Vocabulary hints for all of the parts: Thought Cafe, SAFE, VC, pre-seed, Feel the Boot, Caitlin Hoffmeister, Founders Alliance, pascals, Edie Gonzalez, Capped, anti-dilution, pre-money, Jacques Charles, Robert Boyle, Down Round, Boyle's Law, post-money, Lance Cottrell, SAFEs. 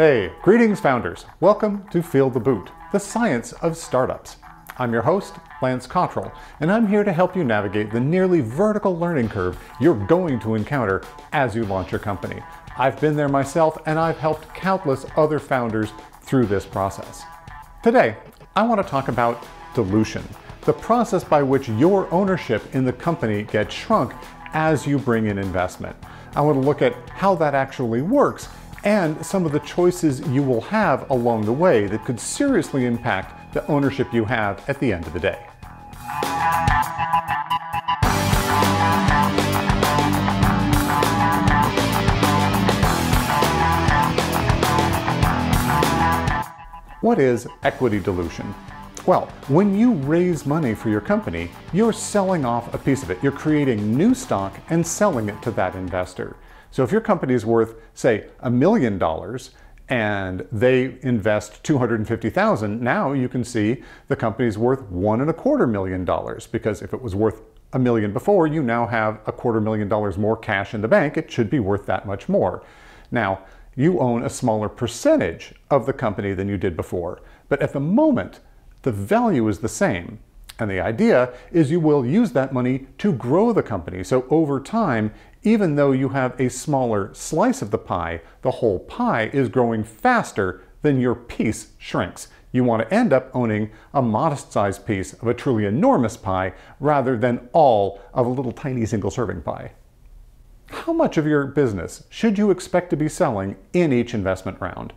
Hey, greetings founders. Welcome to Feel the Boot, the science of startups. I'm your host, Lance Cottrell, and I'm here to help you navigate the nearly vertical learning curve you're going to encounter as you launch your company. I've been there myself, and I've helped countless other founders through this process. Today, I want to talk about dilution, the process by which your ownership in the company gets shrunk as you bring in investment. I want to look at how that actually works and some of the choices you will have along the way that could seriously impact the ownership you have at the end of the day. What is equity dilution? Well, when you raise money for your company, you're selling off a piece of it. You're creating new stock and selling it to that investor. So if your company is worth, say, $1 million and they invest $250,000, now you can see the company's worth $1.25 million, because if it was worth $1 million before, you now have $250,000 more cash in the bank. It should be worth that much more. Now, you own a smaller percentage of the company than you did before, but at the moment, the value is the same. And the idea is you will use that money to grow the company. So over time, even though you have a smaller slice of the pie, the whole pie is growing faster than your piece shrinks. You want to end up owning a modest-sized piece of a truly enormous pie rather than all of a little tiny single-serving pie. How much of your business should you expect to be selling in each investment round?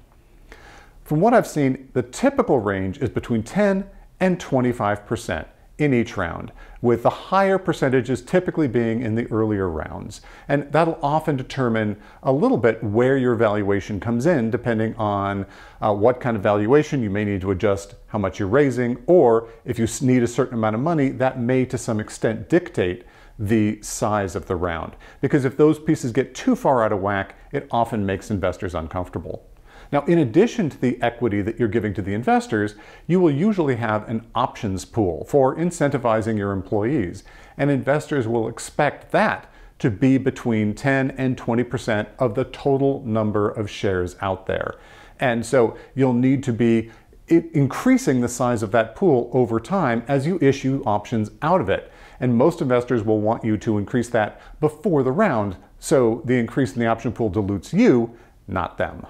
From what I've seen, the typical range is between 10 and 25% in each round, with the higher percentages typically being in the earlier rounds. And that'll often determine a little bit where your valuation comes in, depending on what kind of valuation you may need to adjust how much you're raising, or if you need a certain amount of money, that may to some extent dictate the size of the round. Because if those pieces get too far out of whack, it often makes investors uncomfortable. Now, in addition to the equity that you're giving to the investors, you will usually have an options pool for incentivizing your employees, and investors will expect that to be between 10 and 20% of the total number of shares out there. And so you'll need to be increasing the size of that pool over time as you issue options out of it. And most investors will want you to increase that before the round, so the increase in the option pool dilutes you, not them.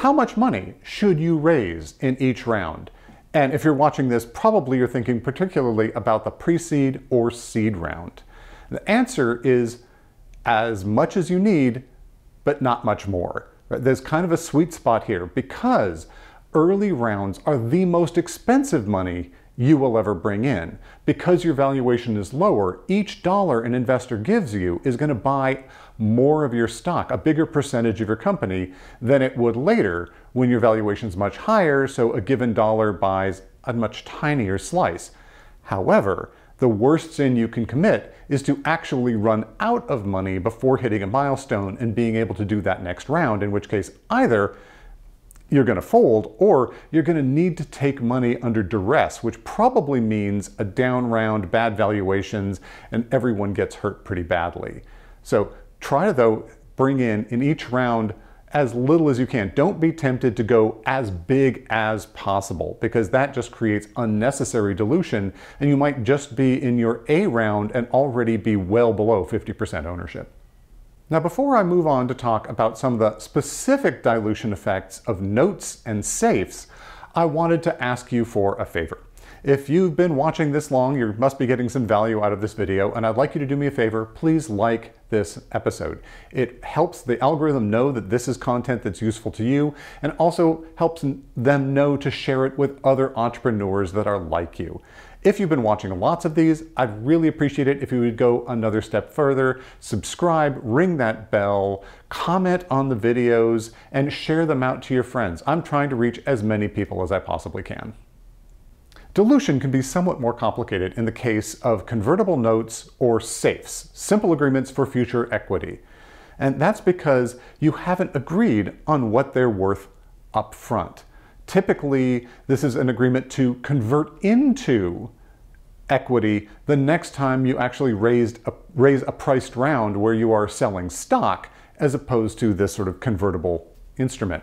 How much money should you raise in each round? And if you're watching this, probably you're thinking particularly about the pre-seed or seed round. The answer is as much as you need, but not much more. There's kind of a sweet spot here, because early rounds are the most expensive money you will ever bring in. Because your valuation is lower, each dollar an investor gives you is going to buy more of your stock, a bigger percentage of your company, than it would later when your valuation is much higher, so a given dollar buys a much tinier slice. However, the worst sin you can commit is to actually run out of money before hitting a milestone and being able to do that next round, in which case either you're going to fold, or you're going to need to take money under duress, which probably means a down round, bad valuations, and everyone gets hurt pretty badly. So try to, though, bring in each round as little as you can. Don't be tempted to go as big as possible, because that just creates unnecessary dilution, and you might just be in your A round and already be well below 50% ownership. Now, before I move on to talk about some of the specific dilution effects of notes and SAFEs, I wanted to ask you for a favor. If you've been watching this long, you must be getting some value out of this video, and I'd like you to do me a favor. Please like this episode. It helps the algorithm know that this is content that's useful to you, and also helps them know to share it with other entrepreneurs that are like you. If you've been watching lots of these, I'd really appreciate it if you would go another step further, subscribe, ring that bell, comment on the videos, and share them out to your friends. I'm trying to reach as many people as I possibly can. Dilution can be somewhat more complicated in the case of convertible notes or SAFEs, simple agreements for future equity. And that's because you haven't agreed on what they're worth up front. Typically, this is an agreement to convert into equity the next time you actually raise a priced round where you are selling stock, as opposed to this sort of convertible instrument.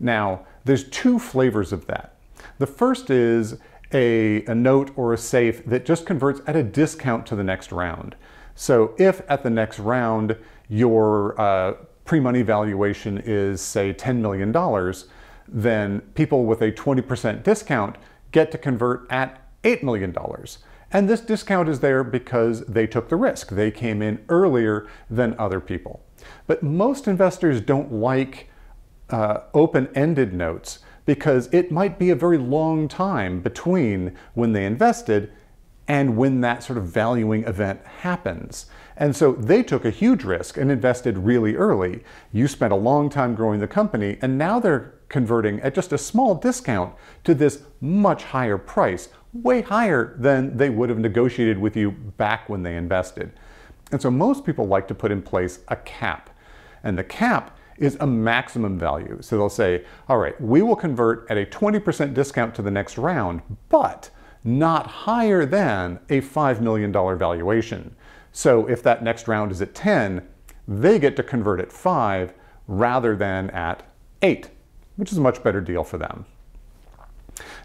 Now, there's two flavors of that. The first is a note or a SAFE that just converts at a discount to the next round. So if at the next round your pre-money valuation is, say, $10 million, then people with a 20% discount get to convert at $8 million. And this discount is there because they took the risk. They came in earlier than other people. But most investors don't like open-ended notes because it might be a very long time between when they invested and when that sort of valuing event happens. And so they took a huge risk and invested really early. You spent a long time growing the company, and now they're converting at just a small discount to this much higher price, way higher than they would have negotiated with you back when they invested. And so most people like to put in place a cap, and the cap is a maximum value. So they'll say, all right, we will convert at a 20% discount to the next round, but not higher than a $5 million valuation. So if that next round is at 10, they get to convert at 5 rather than at 8, which is a much better deal for them.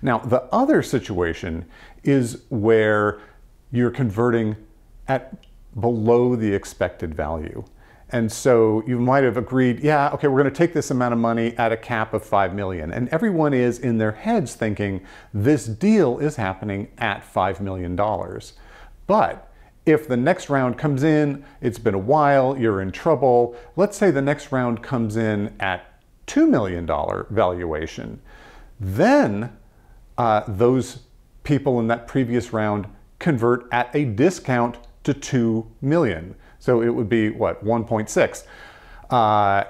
Now, the other situation is where you're converting at below the expected value. And so you might have agreed, yeah, okay, we're going to take this amount of money at a cap of $5 million. And everyone is in their heads thinking this deal is happening at $5 million. But if the next round comes in, it's been a while, you're in trouble. Let's say the next round comes in at $2 million valuation. Then those people in that previous round convert at a discount to $2 million. So it would be, what, 1.6.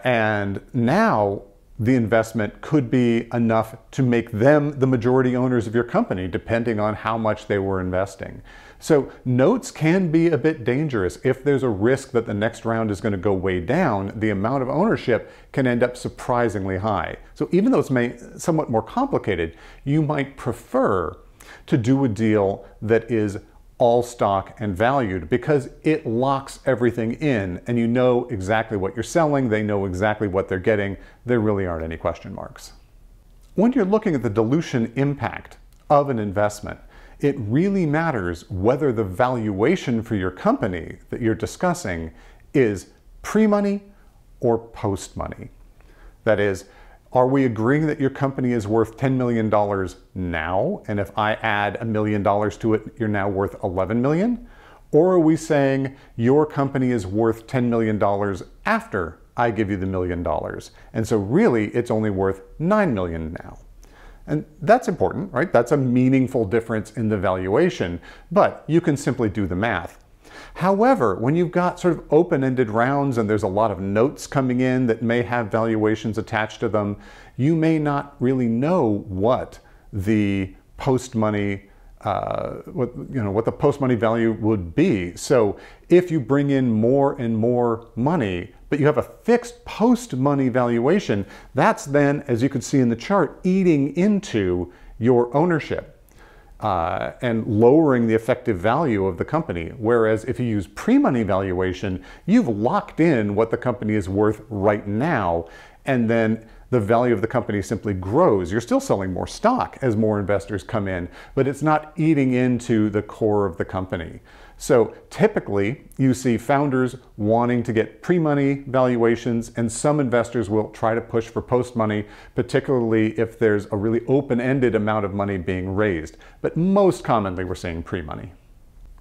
And now the investment could be enough to make them the majority owners of your company, depending on how much they were investing. So notes can be a bit dangerous. If there's a risk that the next round is going to go way down, the amount of ownership can end up surprisingly high. So even though it's somewhat more complicated, you might prefer to do a deal that is all stock and valued, because it locks everything in and you know exactly what you're selling, they know exactly what they're getting, there really aren't any question marks. When you're looking at the dilution impact of an investment, it really matters whether the valuation for your company that you're discussing is pre-money or post-money. That is, are we agreeing that your company is worth $10 million now, and if I add $1 million to it, you're now worth $11 million? Or are we saying your company is worth $10 million after I give you the $1 million? And so really, it's only worth $9 million now. And that's important, right? That's a meaningful difference in the valuation, but you can simply do the math. However, when you've got sort of open-ended rounds and there's a lot of notes coming in that may have valuations attached to them, you may not really know what the post-money value would be. So if you bring in more and more money, but you have a fixed post-money valuation, that's then, as you can see in the chart, eating into your ownership and lowering the effective value of the company. Whereas if you use pre-money valuation, you've locked in what the company is worth right now, and then the value of the company simply grows. You're still selling more stock as more investors come in, but it's not eating into the core of the company. So typically you see founders wanting to get pre-money valuations, and some investors will try to push for post-money, particularly if there's a really open-ended amount of money being raised. But most commonly we're seeing pre-money.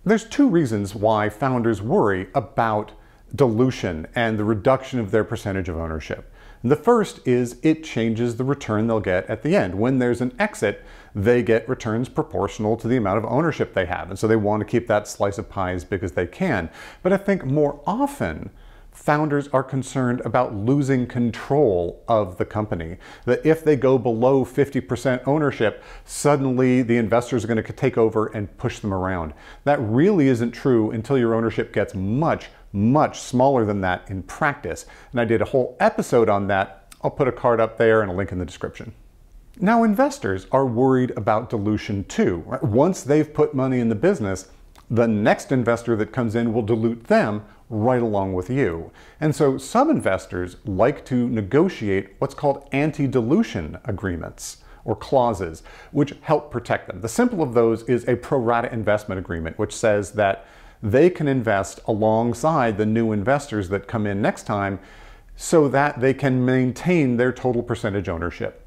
There's two reasons why founders worry about dilution and the reduction of their percentage of ownership. The first is it changes the return they'll get at the end. When there's an exit, they get returns proportional to the amount of ownership they have. And so they want to keep that slice of pie as big as they can. But I think more often, founders are concerned about losing control of the company. That if they go below 50% ownership, suddenly the investors are going to take over and push them around. That really isn't true until your ownership gets much, much smaller than that in practice. And I did a whole episode on that. I'll put a card up there and a link in the description. Now, investors are worried about dilution too. Right? Once they've put money in the business, The next investor that comes in will dilute them right along with you. And so some investors like to negotiate what's called anti-dilution agreements or clauses, which help protect them. The simple of those is a pro rata investment agreement, which says that they can invest alongside the new investors that come in next time so that they can maintain their total percentage ownership.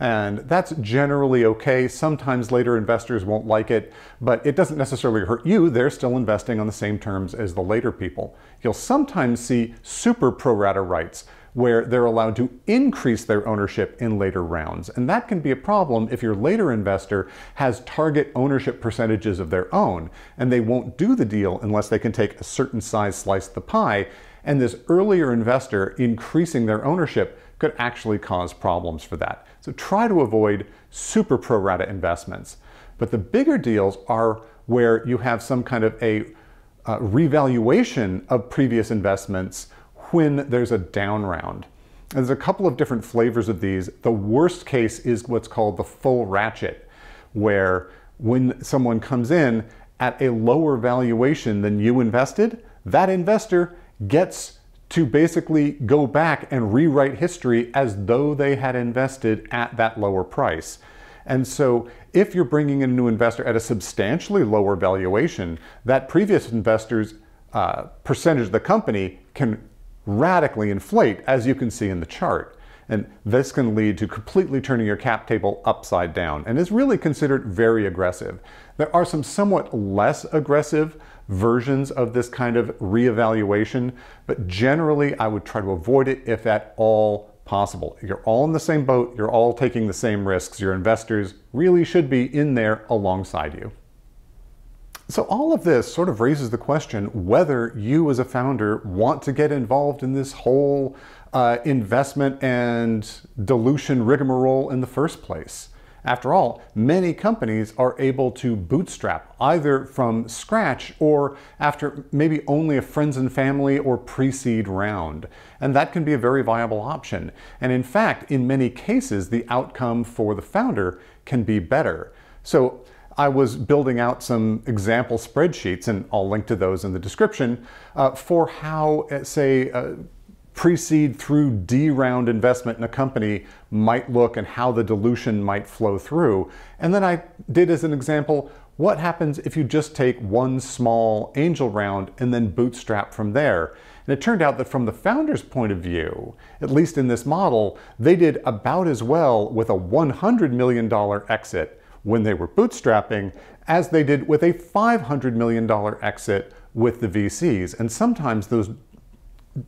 And that's generally okay. Sometimes later investors won't like it, but it doesn't necessarily hurt you. They're still investing on the same terms as the later people. You'll sometimes see super pro rata rights where they're allowed to increase their ownership in later rounds. And that can be a problem if your later investor has target ownership percentages of their own, and they won't do the deal unless they can take a certain size slice of the pie. And this earlier investor increasing their ownership could actually cause problems for that. So try to avoid super pro rata investments. But the bigger deals are where you have some kind of a revaluation of previous investments when there's a down round. And there's a couple of different flavors of these. The worst case is what's called the full ratchet, where when someone comes in at a lower valuation than you invested, that investor gets to basically go back and rewrite history as though they had invested at that lower price. And so if you're bringing in a new investor at a substantially lower valuation, that previous investor's percentage of the company can radically inflate, as you can see in the chart. And this can lead to completely turning your cap table upside down and is really considered very aggressive. There are some somewhat less aggressive versions of this kind of reevaluation, but generally I would try to avoid it if at all possible. You're all in the same boat, you're all taking the same risks, your investors really should be in there alongside you. So all of this sort of raises the question whether you as a founder want to get involved in this whole investment and dilution rigmarole in the first place. After all, many companies are able to bootstrap either from scratch or after maybe only a friends and family or pre-seed round. And that can be a very viable option. And in fact, in many cases, the outcome for the founder can be better. So I was building out some example spreadsheets, and I'll link to those in the description, for how, say, pre-seed through D round investment in a company might look and how the dilution might flow through. And then I did as an example, what happens if you just take one small angel round and then bootstrap from there? And it turned out that from the founder's point of view, at least in this model, they did about as well with a $100 million exit when they were bootstrapping as they did with a $500 million exit with the VCs. And sometimes those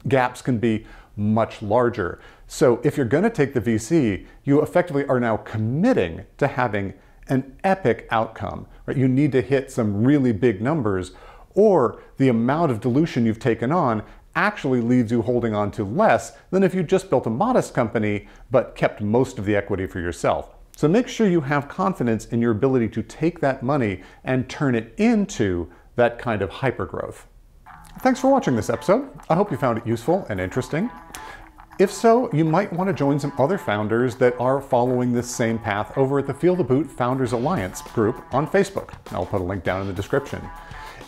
gaps can be much larger. So if you're going to take the VC, you effectively are now committing to having an epic outcome, right? You need to hit some really big numbers, or the amount of dilution you've taken on actually leaves you holding on to less than if you just built a modest company but kept most of the equity for yourself. So make sure you have confidence in your ability to take that money and turn it into that kind of hypergrowth. Thanks for watching this episode. I hope you found it useful and interesting. If so, you might want to join some other founders that are following this same path over at the Feel the Boot Founders Alliance group on Facebook. I'll put a link down in the description.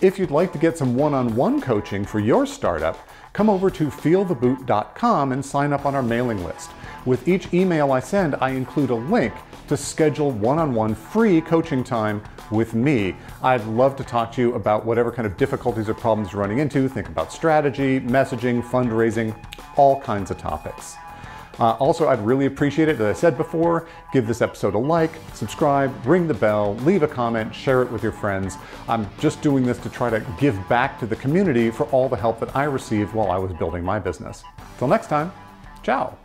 If you'd like to get some one-on-one coaching for your startup, come over to feeltheboot.com and sign up on our mailing list. With each email I send, I include a link to schedule one-on-one free coaching time with me. I'd love to talk to you about whatever kind of difficulties or problems you're running into. Think about strategy, messaging, fundraising, all kinds of topics. Also, I'd really appreciate it, as I said before, give this episode a like, subscribe, ring the bell, leave a comment, share it with your friends. I'm just doing this to try to give back to the community for all the help that I received while I was building my business. Till next time, ciao.